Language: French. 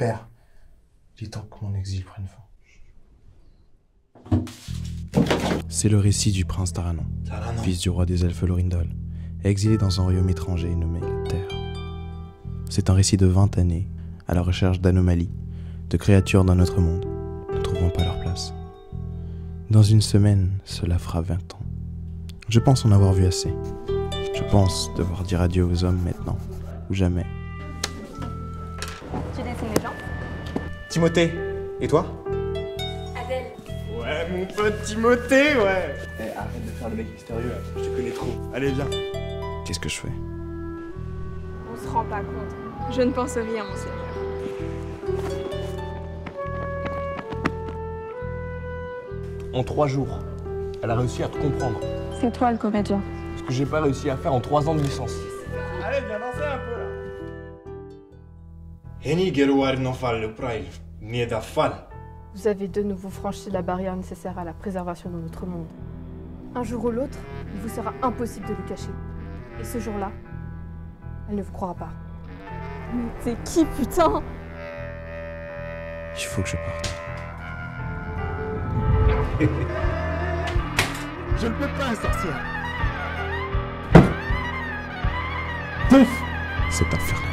Père, il est temps que mon exil prenne fin. C'est le récit du prince Taranon, fils du roi des elfes Lorindol, exilé dans un royaume étranger nommé la Terre. C'est un récit de 20 années, à la recherche d'anomalies, de créatures d'un autre monde, ne trouvant pas leur place. Dans une semaine, cela fera 20 ans. Je pense en avoir vu assez. Je pense devoir dire adieu aux hommes maintenant, ou jamais. Tu dessines les gens? Timothée, et toi? Adèle. Ouais, mon pote Timothée, ouais. Eh, arrête de faire le mec mystérieux, je te connais trop. Allez, viens. Qu'est-ce que je fais? On se rend pas compte. Je ne pense rien, mon seigneur. En 3 jours, elle a réussi à te comprendre. C'est toi le comédien. Ce que j'ai pas réussi à faire en 3 ans de licence. Allez, viens danser un peu là. Vous avez de nouveau franchi la barrière nécessaire à la préservation de notre monde. Un jour ou l'autre, il vous sera impossible de le cacher. Et ce jour-là, elle ne vous croira pas. Mais t'es qui, putain? Il faut que je parte. Je ne peux pas, sorcière. Pouf! C'est infernal.